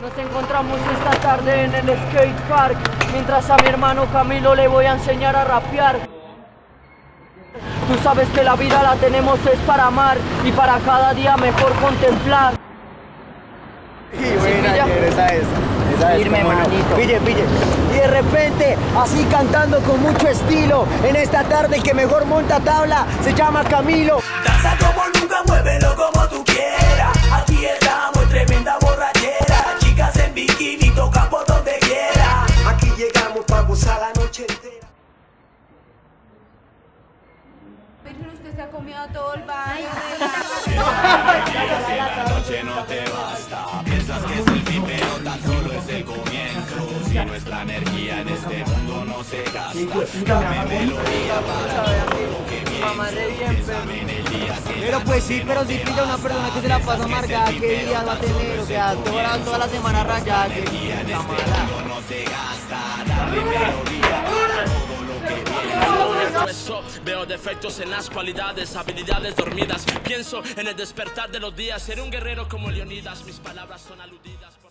Nos encontramos esta tarde en el skate park. Mientras a mi hermano Camilo le voy a enseñar a rapear. Tú sabes que la vida la tenemos es para amar y para cada día mejor contemplar. Y buena, esa es firme, manito. Pille. Y de repente, así cantando con mucho estilo, en esta tarde el que mejor monta tabla se llama Camilo. Danza como nunca, muévelo como tú quieras. Aquí estamos en tremenda borrachera. Chicas en bikini, toca por donde quiera. Aquí llegamos para gozar la noche entera. Virgen, usted se ha comido todo el baño. La noche no te basta. Piensas que es el fin, pero tan solo es el comienzo. Si nuestra energía en este mundo no se gasta, dame melodía para todo lo que pienso. Pero pues sí, pero si pilla una persona que se la pasa amargada, ¿qué días va a tener? O sea, toda la semana rayada, que está mala. No se gasta, dame melodía para todo lo que pienso. Veo defectos en las cualidades, habilidades dormidas. Pienso en el despertar de los días. Ser un guerrero como Leonidas. Mis palabras son aludidas.